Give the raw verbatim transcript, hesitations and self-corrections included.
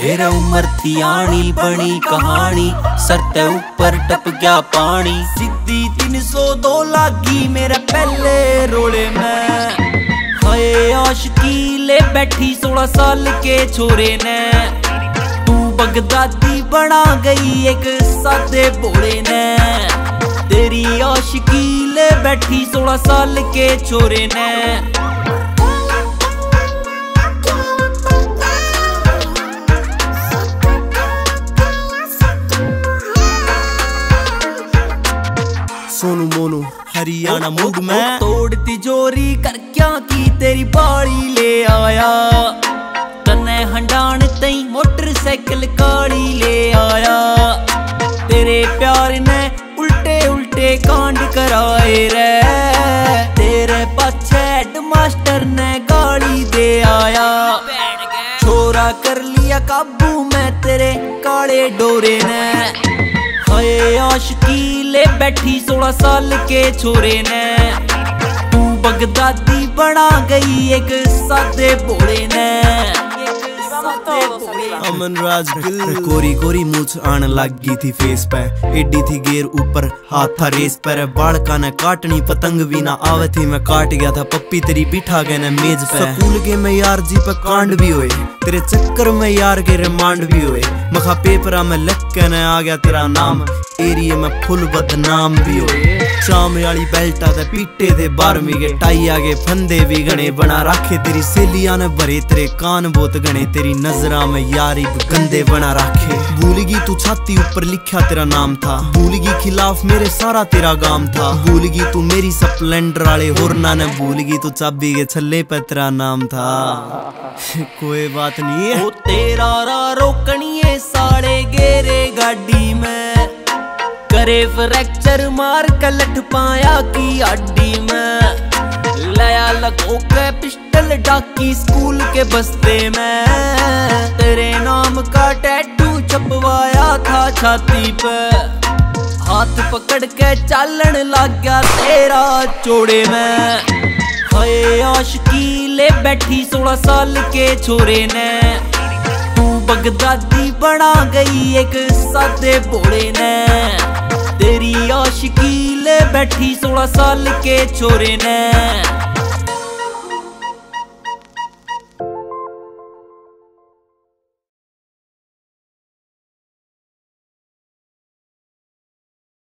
हेरा उमर थियाणी बनी कहानी, सर ते ऊपर टप गया पानी। सिद्धि तीन सौ दो लागी मेरे पहले रोले में। हाय आशिकी ले बैठी सोलह साल के छोरे ने। तू बगदादी बना गई एक सादे बोले ने। तेरी आशिकी ले बैठी सोलह साल के छोरे ने। सोनू मोनू हरियाणा मुग में तोड़ तिजोरी कर क्या की तेरी बाड़ी ले आया। तने हंडान तई मोटरसाइकिल काली ले आया। तेरे प्यार ने उल्टे उल्टे कांड कराए रे। तेरे पाछे हेडमास्टर ने गाली दे आया। छोरा कर लिया काबू में तेरे काले डोरे ने। हाय आशिकी ले बैठी सोलह साल के छोरे ने। तू बगदादी बना गई एक सादे बोले ने। अमन राज गिल कोरी कोरी मूछ आन लगी थी फेस पे। एडी थी गेर ऊपर हाथ था रेस पर। बालका ने काटनी पतंग भी ना आवे थी। मैं काट गया था पप्पी तेरी बिठा गए ने मेज पे। स्कूल के में यार जी पे कांड भी हुए। तेरे चक्कर में यार के रिमांड भी हुए। मखा पेपरा में लग के न आ गया तेरा नाम। एरिया में फुल बदनाम भी हुए। शाम वाली बेल्टा ते पीटे दे बारहवीं के टाई आगे फंदे भी गणे बना राखे। तेरी सहेलियां ने भरे तेरे कान बहुत गणे। तेरी नजरा में यारी गंदे बना रखे। भूलगी तू छाती ऊपर लिखा तेरा नाम था। भूलगी खिलाफ मेरे सारा तेरा गाम था। भूलगी तू मेरी स्प्लेंडर वाले और ना न। भूलगी तू चाबी के छल्ले पे तेरा नाम था। कोई बात नहीं है। ओ तेरा रा रोकनिए सारे गेरे गाड़ी में। करे फ्रैक्चर मार कलट पाया की हड्डी में। लया लगो के पिस्टल डाकी स्कूल के बस्ते में। तेरे नाम का टैटू छपवाया था छाती पे। हाथ पकड़ के चालन लग गया तेरा चोड़े में। हाय आशिकी ले बैठी सोलह साल के छोरे ने। तू बगदादी बना गई एक सादे बोले ने। तेरी आशिकी ले बैठी सोलह साल के छोरे ने।